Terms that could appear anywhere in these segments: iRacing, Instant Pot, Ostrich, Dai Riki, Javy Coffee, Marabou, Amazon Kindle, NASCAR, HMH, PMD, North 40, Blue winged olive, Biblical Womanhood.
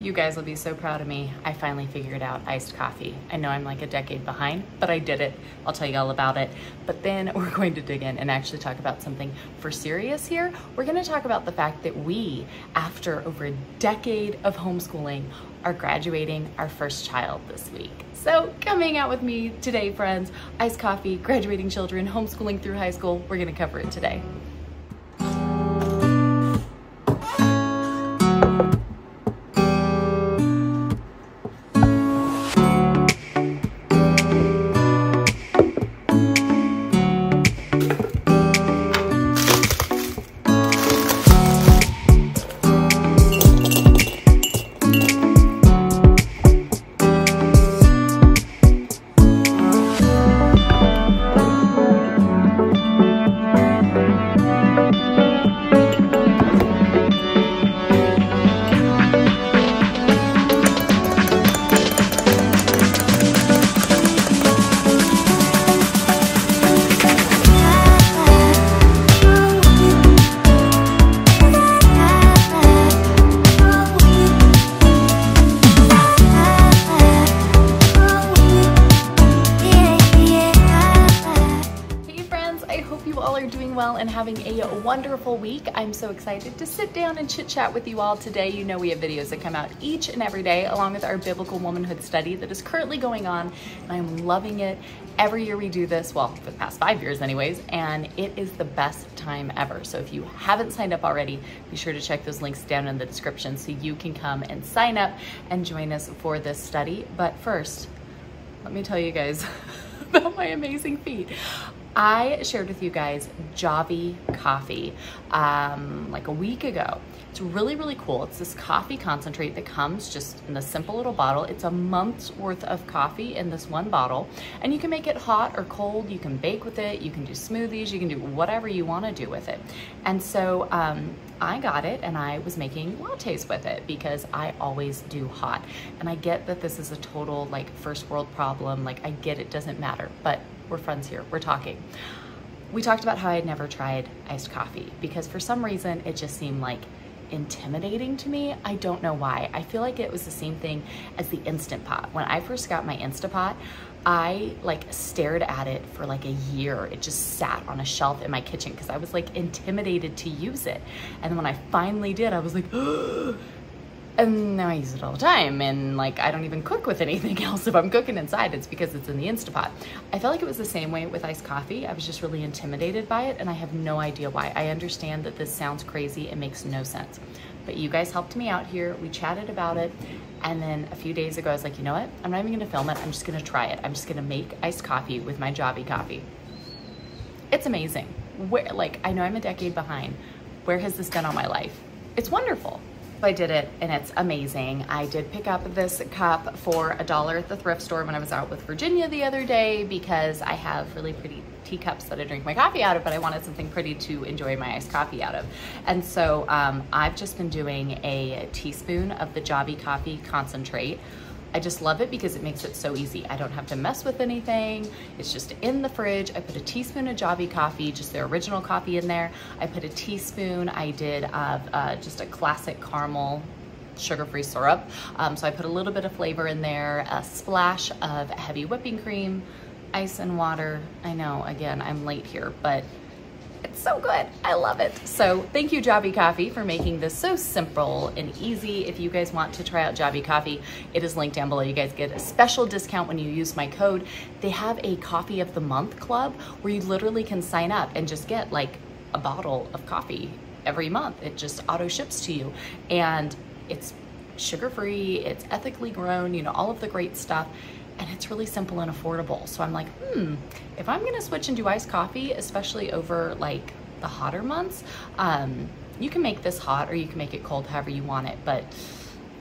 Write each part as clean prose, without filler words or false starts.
You guys will be so proud of me. I finally figured out iced coffee. I know I'm like a decade behind, but I did it. I'll tell you all about it. But then we're going to dig in and actually talk about something for serious here. We're going to talk about the fact that we, after over a decade of homeschooling, are graduating our first child this week. So come hang out with me today, friends. Iced coffee, graduating children, homeschooling through high school. We're going to cover it today. And having a wonderful week. I'm so excited to sit down and chit chat with you all today. You know we have videos that come out each and every day along with our biblical womanhood study that is currently going on, and I'm loving it. Every year we do this, well, for the past 5 years anyways, and it is the best time ever. So if you haven't signed up already, be sure to check those links down in the description so you can come and sign up and join us for this study. But first, let me tell you guys about my amazing feet. I shared with you guys Javy Coffee like a week ago. It's really, really cool. It's this coffee concentrate that comes just in a simple little bottle. It's a month's worth of coffee in this one bottle, and you can make it hot or cold. You can bake with it. You can do smoothies. You can do whatever you want to do with it. And so I got it and I was making lattes with it because I always do hot. And I get that this is a total like first world problem. Like I get it doesn't matter, but we're friends here, we're talking. We talked about how I had never tried iced coffee because for some reason it just seemed like intimidating to me. I don't know why. I feel like it was the same thing as the Instant Pot. When I first got my Instant Pot, I like stared at it for like a year. It just sat on a shelf in my kitchen because I was like intimidated to use it. And when I finally did, I was like, and now I use it all the time, and like I don't even cook with anything else. If I'm cooking inside, it's because it's in the Instant Pot. I felt like it was the same way with iced coffee. I was just really intimidated by it, and I have no idea why. I understand that this sounds crazy, it makes no sense. But you guys helped me out here, we chatted about it, and then a few days ago I was like, you know what? I'm not even gonna film it, I'm just gonna try it. I'm just gonna make iced coffee with my Javy Coffee. It's amazing. Where, like, I know I'm a decade behind. Where has this been all my life? It's wonderful. I did it and it's amazing. I did pick up this cup for $1 at the thrift store when I was out with Virginia the other day because I have really pretty teacups that I drink my coffee out of, but I wanted something pretty to enjoy my iced coffee out of. And so I've just been doing a teaspoon of the Javy Coffee concentrate. I just love it because it makes it so easy. I don't have to mess with anything. It's just in the fridge. I put a teaspoon of Javy Coffee, just their original coffee in there. I put a teaspoon, I did of just a classic caramel sugar-free syrup. So I put a little bit of flavor in there, a splash of heavy whipping cream, ice and water. I know, again, I'm late here, but it's so good. I love it. So thank you, Javy Coffee, for making this so simple and easy. If you guys want to try out Javy Coffee, it is linked down below. You guys get a special discount when you use my code. They have a coffee of the month club where you literally can sign up and just get like a bottle of coffee every month. It just auto ships to you, and it's sugar-free, it's ethically grown, you know, all of the great stuff. And it's really simple and affordable. So I'm like, if I'm gonna switch and do iced coffee, especially over like the hotter months, you can make this hot or you can make it cold, however you want it. But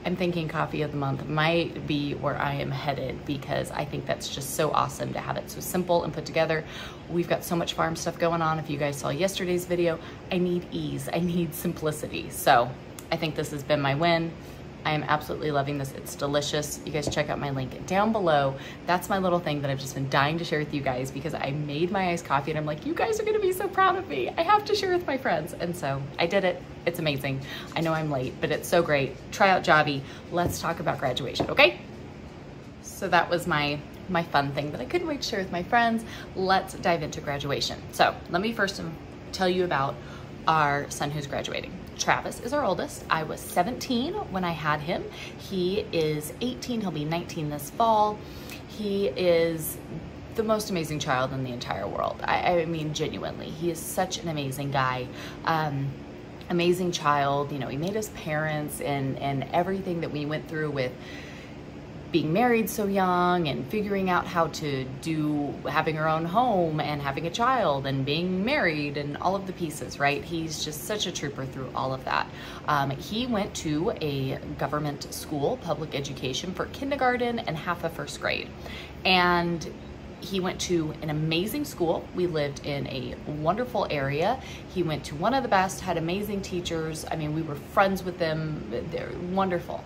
I'm thinking coffee of the month might be where I am headed because I think that's just so awesome to have it so simple and put together. We've got so much farm stuff going on. If you guys saw yesterday's video, I need ease, I need simplicity. So I think this has been my win. I am absolutely loving this. It's delicious. You guys check out my link down below. That's my little thing that I've just been dying to share with you guys because I made my iced coffee and I'm like, you guys are gonna be so proud of me. I have to share with my friends. And so I did it. It's amazing. I know I'm late, but it's so great. Try out Javy. Let's talk about graduation, okay? So that was my fun thing that I couldn't wait to share with my friends. Let's dive into graduation. So let me first tell you about our son who's graduating. Travis is our oldest. I was 17 when I had him. He is 18, he'll be 19 this fall. He is the most amazing child in the entire world. I mean, genuinely, he is such an amazing guy. Amazing child, you know, he made us parents and everything that we went through with being married so young and figuring out how to do having our own home and having a child and being married and all of the pieces, right? He's just such a trooper through all of that. He went to a government school, public education for kindergarten and half of first grade. And he went to an amazing school. We lived in a wonderful area. He went to one of the best, had amazing teachers. I mean, we were friends with them. They're wonderful.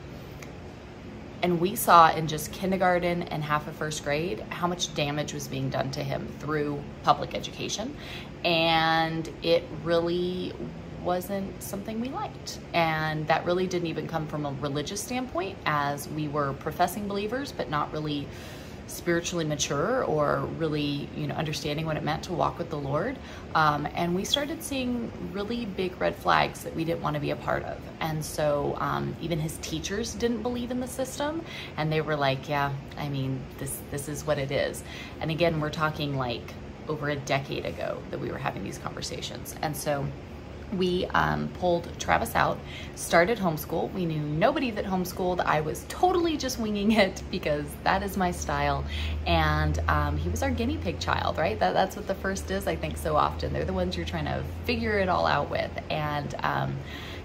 And we saw in just kindergarten and half of first grade how much damage was being done to him through public education. And it really wasn't something we liked. And that really didn't even come from a religious standpoint, as we were professing believers, but not really spiritually mature or really, you know, understanding what it meant to walk with the Lord. And we started seeing really big red flags that we didn't want to be a part of. And so even his teachers didn't believe in the system, and they were like, yeah, I mean, this is what it is. And again, we're talking like over a decade ago that we were having these conversations. And so we pulled Travis out, started homeschool. We knew nobody that homeschooled. I was totally just winging it because that is my style. And he was our guinea pig child, right? That's what the first is, I think, so often. They're the ones you're trying to figure it all out with. And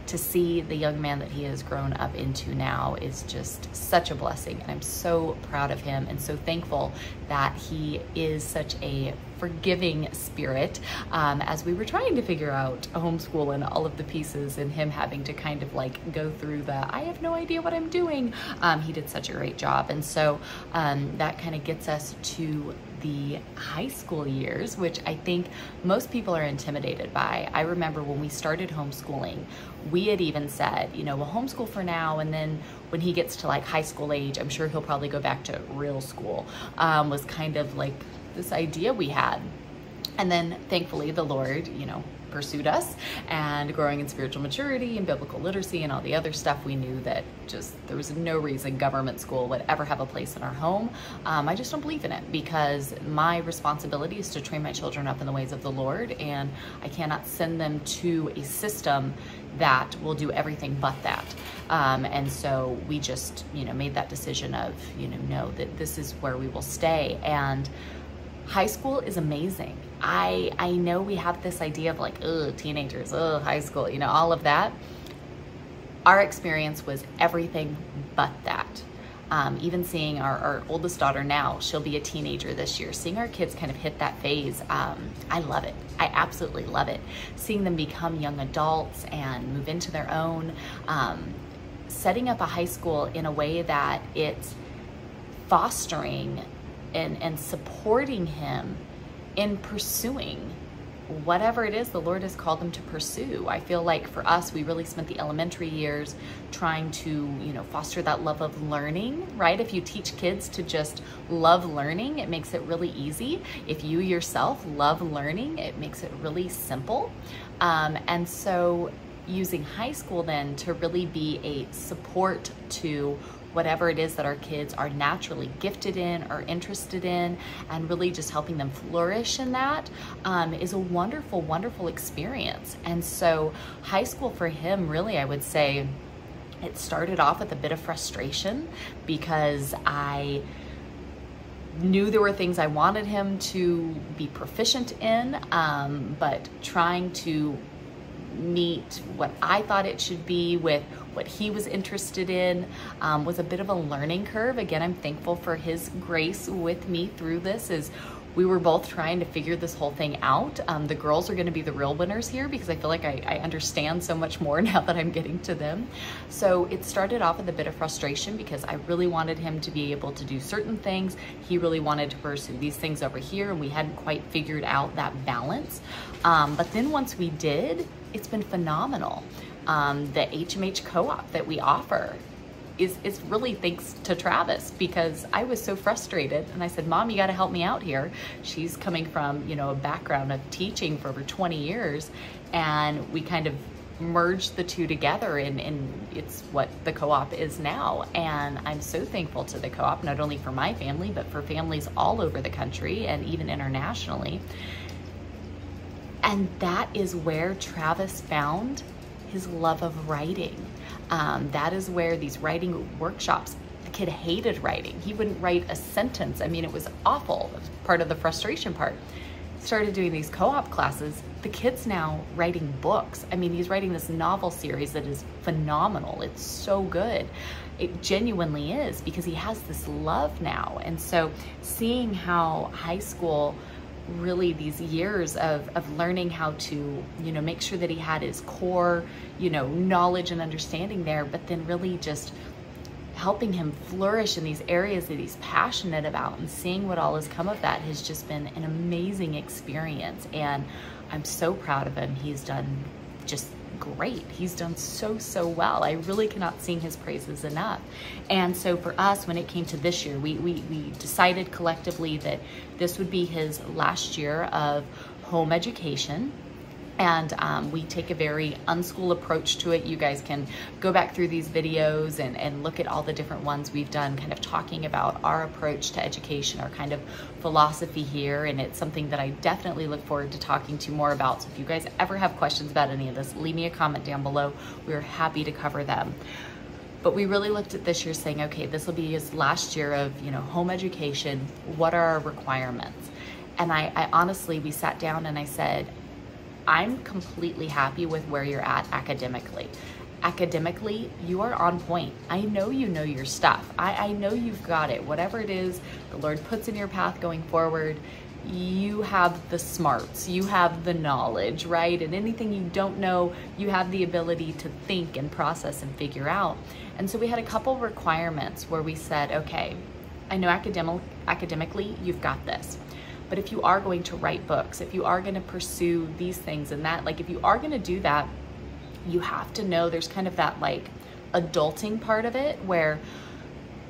to see the young man that he has grown up into now is just such a blessing. And I'm so proud of him and so thankful that he is such a forgiving spirit as we were trying to figure out homeschool and all of the pieces and him having to kind of like go through the, I have no idea what I'm doing. He did such a great job. And so that kind of gets us to the high school years, which I think most people are intimidated by. I remember when we started homeschooling, we had even said, you know, we'll homeschool for now, and then when he gets to like high school age, I'm sure he'll probably go back to real school, was kind of like this idea we had. And then thankfully the Lord, you know, pursued us, and growing in spiritual maturity and biblical literacy and all the other stuff, we knew that just there was no reason government school would ever have a place in our home. I just don't believe in it, because my responsibility is to train my children up in the ways of the Lord, and I cannot send them to a system that will do everything but that. And so we just, you know, made that decision of, you know, no, that this is where we will stay. And high school is amazing. I know we have this idea of like, ugh, teenagers, ugh, high school, you know, all of that. Our experience was everything but that. Even seeing our oldest daughter now, she'll be a teenager this year, seeing our kids kind of hit that phase, I love it. I absolutely love it. Seeing them become young adults and move into their own, setting up a high school in a way that it's fostering and supporting him in pursuing whatever it is the Lord has called them to pursue. I feel like for us, we really spent the elementary years trying to, you know, foster that love of learning, right? If you teach kids to just love learning, it makes it really easy. If you yourself love learning, it makes it really simple. And so using high school then to really be a support to whatever it is that our kids are naturally gifted in or interested in, and really just helping them flourish in that is a wonderful, wonderful experience. And so high school for him, really, I would say it started off with a bit of frustration, because I knew there were things I wanted him to be proficient in, but trying to meet what I thought it should be with what he was interested in was a bit of a learning curve. Again, I'm thankful for his grace with me through this, is we were both trying to figure this whole thing out. The girls are gonna be the real winners here because I feel like I understand so much more now that I'm getting to them. So it started off with a bit of frustration because I really wanted him to be able to do certain things. He really wanted to pursue these things over here, and we hadn't quite figured out that balance. But then once we did, it's been phenomenal. The HMH co-op that we offer is really thanks to Travis, because I was so frustrated and I said, Mom, you got to help me out here. She's coming from, you know, a background of teaching for over 20 years, and we kind of merged the two together, and it's what the co-op is now. And I'm so thankful to the co-op, not only for my family, but for families all over the country and even internationally. And that is where Travis found his love of writing. That is where these writing workshops, the kid hated writing. He wouldn't write a sentence. I mean, it was awful. It was part of the frustration part. Started doing these co-op classes. The kid's now writing books. I mean, he's writing this novel series that is phenomenal. It's so good. It genuinely is, because he has this love now. And so seeing how high school, really these years of learning how to, you know, make sure that he had his core, you know, knowledge and understanding there, but then really just helping him flourish in these areas that he's passionate about, and seeing what all has come of that has just been an amazing experience. And I'm so proud of him. He's done just great. He's done so, so well. I really cannot sing his praises enough. And so for us, when it came to this year, we decided collectively that this would be his last year of home education. And we take a very unschool approach to it. You guys can go back through these videos and look at all the different ones we've done, kind of talking about our approach to education, our kind of philosophy here. And it's something that I definitely look forward to talking to more about. So if you guys ever have questions about any of this, leave me a comment down below. We're happy to cover them. But we really looked at this year saying, okay, this will be his last year of, you know, home education. What are our requirements? And I honestly, we sat down and I said, I'm completely happy with where you're at academically. Academically, you are on point. I know your stuff. I know you've got it. Whatever it is the Lord puts in your path going forward, you have the smarts, you have the knowledge, right? And anything you don't know, you have the ability to think and process and figure out. And so we had a couple requirements where we said, okay, I know academically you've got this. But if you are going to write books, if you are going to pursue these things and that, like if you are going to do that, you have to know there's kind of that like adulting part of it, where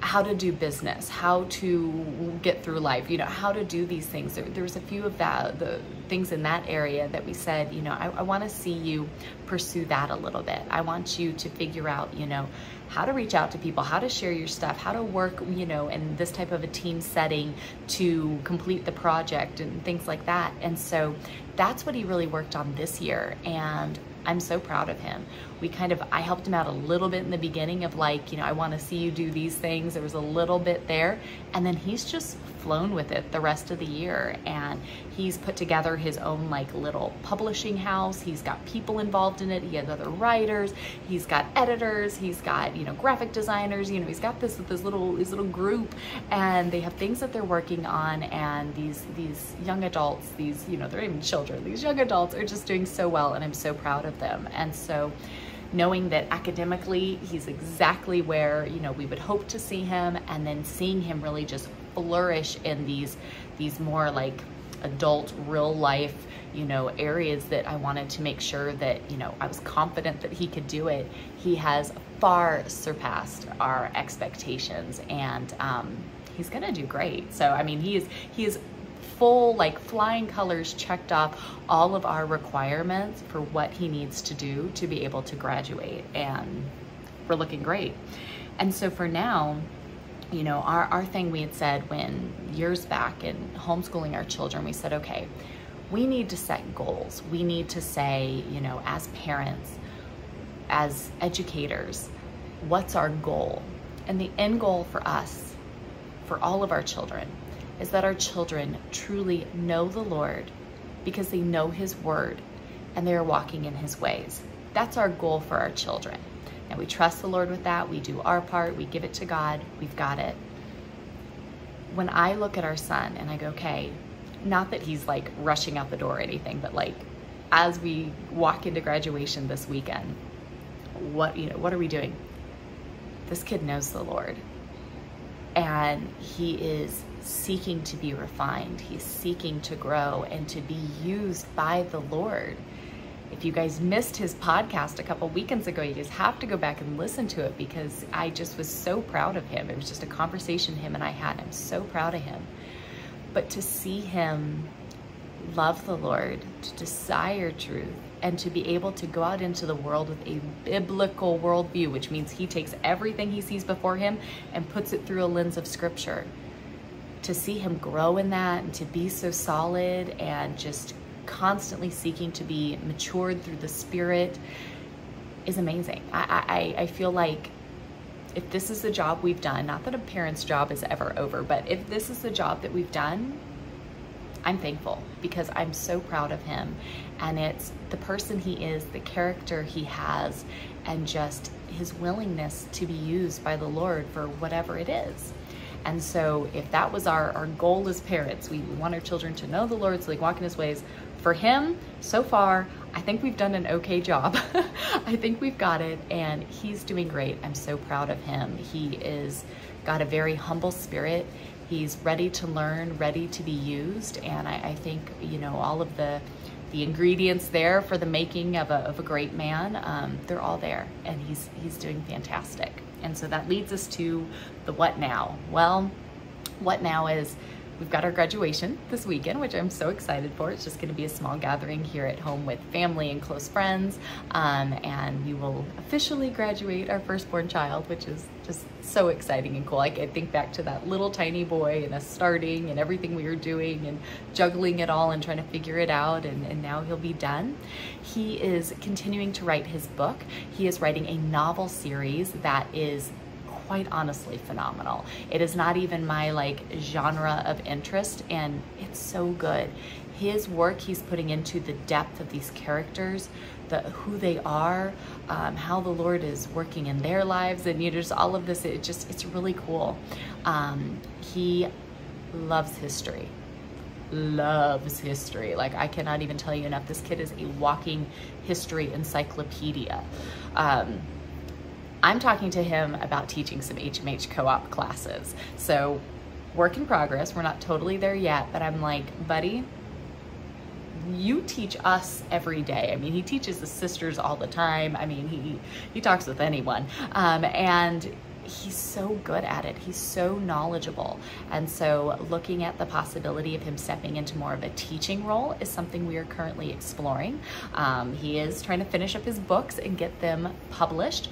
how to do business, how to get through life, you know, how to do these things. There was a few of the things in that area that we said, you know, I want to see you pursue that a little bit. I want you to figure out, you know, how to reach out to people, how to share your stuff, how to work, you know, in this type of a team setting to complete the project and things like that. And so that's what he really worked on this year. And I'm so proud of him. We kind of, I helped him out a little bit in the beginning of like, you know, I want to see you do these things. There was a little bit there. And then he's just flown with it the rest of the year. And he's put together his own like little publishing house. He's got people involved in it. He has other writers. He's got editors. He's got, you know, graphic designers. You know, he's got this little group, and they have things that they're working on. And these young adults, these, you know, they're not even children. These young adults are just doing so well, and I'm so proud of them. And so knowing that academically he's exactly where, you know, we would hope to see him, and then seeing him really just flourish in these more like adult real life, you know, areas that I wanted to make sure that, you know, I was confident that he could do it. He has far surpassed our expectations, and he's gonna do great. So I mean, he is full, like flying colors, checked off all of our requirements for what he needs to do to be able to graduate, and we're looking great. And so for now, you know, our thing we had said when years back in homeschooling our children, we said, okay, we need to set goals. We need to say, you know, as parents, as educators, what's our goal? And the end goal for us, for all of our children, is that our children truly know the Lord because they know His Word and they are walking in His ways. That's our goal for our children. And we trust the Lord with that. We do our part. We give it to God. We've got it. When I look at our son and I go, okay, not that he's like rushing out the door or anything, but like as we walk into graduation this weekend, what are we doing? This kid knows the Lord, and he is seeking to be refined. He's seeking to grow and to be used by the Lord. If you guys missed his podcast a couple weekends ago, you guys have to go back and listen to it, because I just was so proud of him. It was just a conversation him and I had. I'm so proud of him. But to see him love the Lord, to desire truth, and to be able to go out into the world with a biblical worldview, which means he takes everything he sees before him and puts it through a lens of Scripture. To see him grow in that and to be so solid and just constantly seeking to be matured through the Spirit is amazing. I feel like if this is the job we've done, not that a parent's job is ever over, but if this is the job that we've done, I'm thankful, because I'm so proud of him, and it's the person he is, the character he has, and just his willingness to be used by the Lord for whatever it is. And so if that was our goal as parents, we want our children to know the Lord so they walk in his ways. For him, so far, I think we've done an okay job. I think we've got it, and he's doing great. I'm so proud of him. He is got a very humble spirit. He's ready to learn, ready to be used, and I think, you know, all of the ingredients there for the making of a great man, they're all there, and he's doing fantastic. And so that leads us to the what now. Well, what now is we've got our graduation this weekend, which I'm so excited for. It's just going to be a small gathering here at home with family and close friends, and we will officially graduate our firstborn child, which is just so exciting and cool. I think back to that little tiny boy and us starting and everything we were doing and juggling it all and trying to figure it out, and now he'll be done. He is continuing to write his book. He is writing a novel series that is quite honestly phenomenal. It is not even my like genre of interest, and it's so good. His work he's putting into the depth of these characters, who they are, how the Lord is working in their lives, and you know, just all of this, it's really cool. He loves history. Loves history. Like, I cannot even tell you enough. This kid is a walking history encyclopedia. I'm talking to him about teaching some HMH co-op classes. So work in progress, we're not totally there yet, but I'm like, buddy, you teach us every day. I mean, he teaches the sisters all the time. I mean, he talks with anyone, and he's so good at it. He's so knowledgeable. And so looking at the possibility of him stepping into more of a teaching role is something we are currently exploring. He is trying to finish up his books and get them published.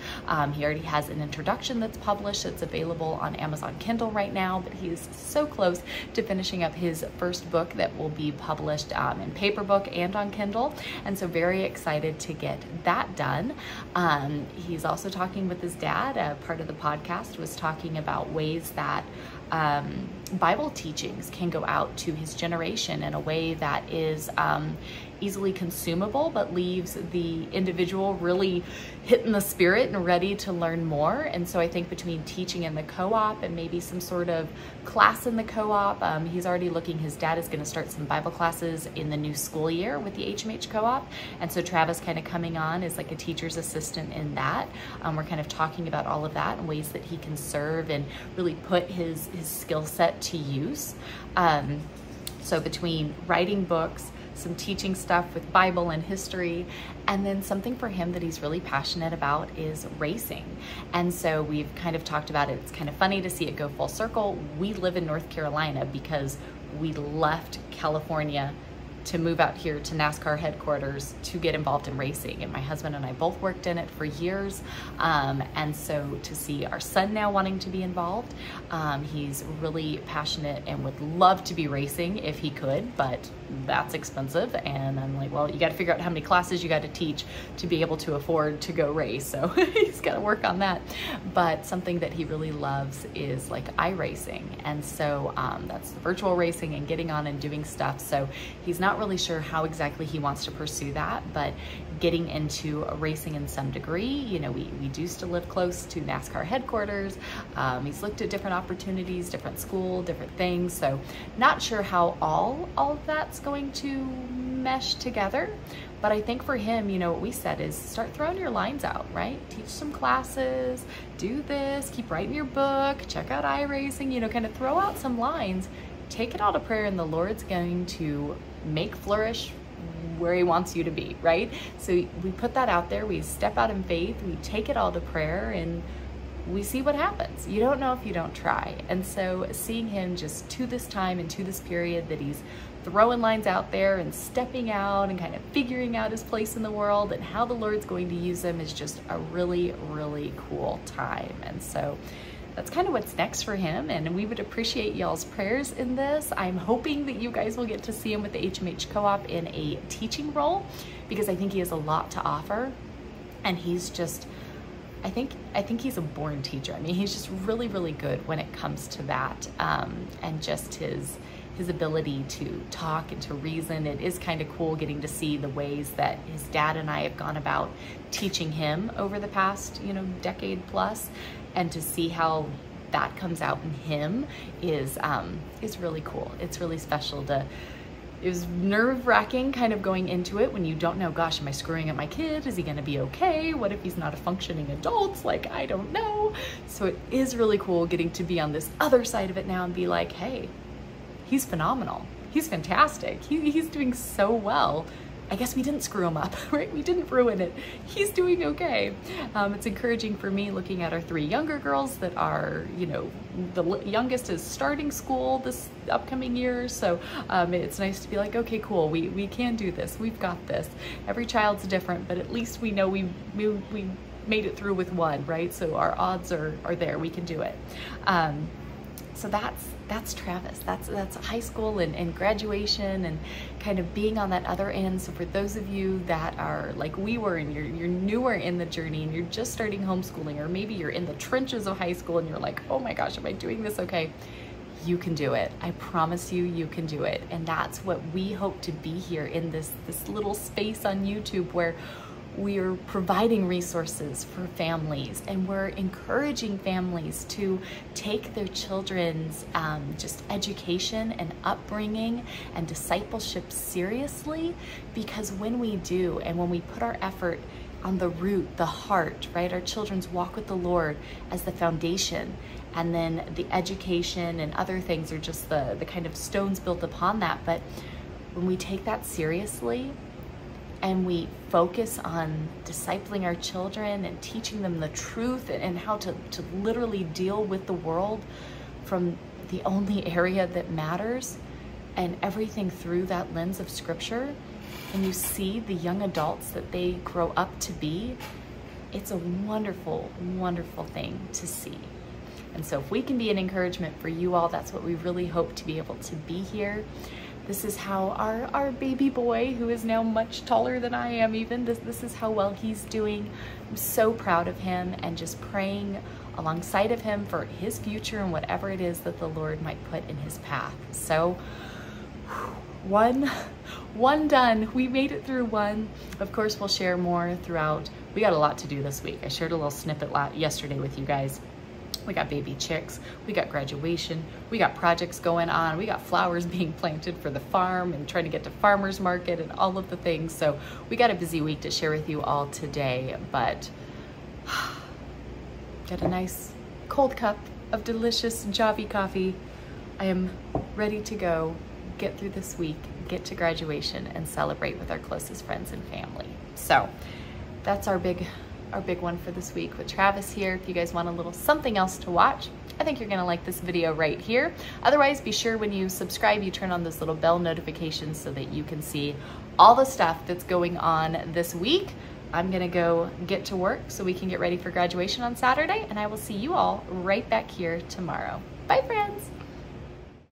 He already has an introduction that's published. It's available on Amazon Kindle right now, but he's so close to finishing up his first book that will be published in paper book and on Kindle. And so very excited to get that done. He's also talking with his dad, part of the podcast was talking about ways that Bible teachings can go out to his generation in a way that is easily consumable, but leaves the individual really hit in the spirit and ready to learn more. And so I think between teaching in the co-op and maybe some sort of class in the co-op, he's already looking, his dad is going to start some Bible classes in the new school year with the HMH co-op. And so Travis kind of coming on as like a teacher's assistant in that. We're kind of talking about all of that and ways that he can serve and really put his skill set to use. So between writing books, some teaching stuff with Bible and history, and then something for him that he's really passionate about is racing. And so we've kind of talked about it. It's kind of funny to see it go full circle. We live in North Carolina because we left California to move out here to NASCAR headquarters to get involved in racing. And my husband and I both worked in it for years. And so to see our son now wanting to be involved, he's really passionate and would love to be racing if he could, but that's expensive. And I'm like, well, you got to figure out how many classes you got to teach to be able to afford to go race. So he's got to work on that. But something that he really loves is like iRacing. And so that's the virtual racing and getting on and doing stuff. So he's not not really sure how exactly he wants to pursue that, but getting into racing in some degree, you know, we do still live close to NASCAR headquarters. He's looked at different opportunities, different school, different things. So not sure how all of that's going to mesh together. But I think for him, you know, what we said is start throwing your lines out, right? Teach some classes, do this, keep writing your book, check out iRacing, you know, kind of throw out some lines, take it all to prayer, and the Lord's going to make flourish where he wants you to be, right? So we put that out there, we step out in faith, we take it all to prayer, and we see what happens. You don't know if you don't try. And so seeing him just to this time and to this period that he's throwing lines out there and stepping out and kind of figuring out his place in the world and how the Lord's going to use him is just a really, really cool time. And so that's kind of what's next for him, and we would appreciate y'all's prayers in this. I'm hoping that you guys will get to see him with the HMH co-op in a teaching role, because I think he has a lot to offer, and he's just, I think he's a born teacher. I mean, he's just really, really good when it comes to that, and just his ability to talk and to reason. It is kind of cool getting to see the ways that his dad and I have gone about teaching him over the past, you know, decade plus, and to see how that comes out in him is really cool. It's really special to. It was nerve-wracking kind of going into it when you don't know, gosh, am I screwing up my kid? Is he gonna be okay? What if he's not a functioning adult? Like, I don't know. So it is really cool getting to be on this other side of it now and be like, hey, he's phenomenal. He's fantastic. He's doing so well. I guess we didn't screw him up, right? We didn't ruin it. He's doing okay. It's encouraging for me looking at our three younger girls that are, you know, the youngest is starting school this upcoming year. So it's nice to be like, okay, cool. We can do this. We've got this. Every child's different, but at least we know we made it through with one, right? So our odds are there. We can do it. So that's Travis. That's high school and graduation and kind of being on that other end. So for those of you that are like we were and you're newer in the journey and you're just starting homeschooling, or maybe you're in the trenches of high school and you're like, oh my gosh, am I doing this okay? You can do it. I promise you, you can do it. And that's what we hope to be here in this little space on YouTube where we are providing resources for families, and we're encouraging families to take their children's just education and upbringing and discipleship seriously, because when we do, and when we put our effort on the root, the heart, right, our children's walk with the Lord as the foundation, and then the education and other things are just the kind of stones built upon that. But when we take that seriously, and we focus on discipling our children and teaching them the truth and how to literally deal with the world from the only area that matters, and everything through that lens of Scripture, and you see the young adults that they grow up to be, it's a wonderful, wonderful thing to see. And so if we can be an encouragement for you all, that's what we really hope to be able to be here. This is how our baby boy, who is now much taller than I am even, this is how well he's doing. I'm so proud of him, and just praying alongside of him for his future and whatever it is that the Lord might put in his path. So one done. We made it through one. Of course, we'll share more throughout. We got a lot to do this week. I shared a little snippet yesterday with you guys. We got baby chicks, we got graduation, we got projects going on, we got flowers being planted for the farm and trying to get to farmer's market and all of the things. So we got a busy week to share with you all today, but got a nice cold cup of delicious Javy coffee. I am ready to go, get through this week, get to graduation, and celebrate with our closest friends and family. So that's our big one for this week with Travis here. If you guys want a little something else to watch, I think you're gonna like this video right here. Otherwise, be sure when you subscribe, you turn on those little bell notifications so that you can see all the stuff that's going on this week. I'm gonna go get to work so we can get ready for graduation on Saturday, and I will see you all right back here tomorrow. Bye, friends.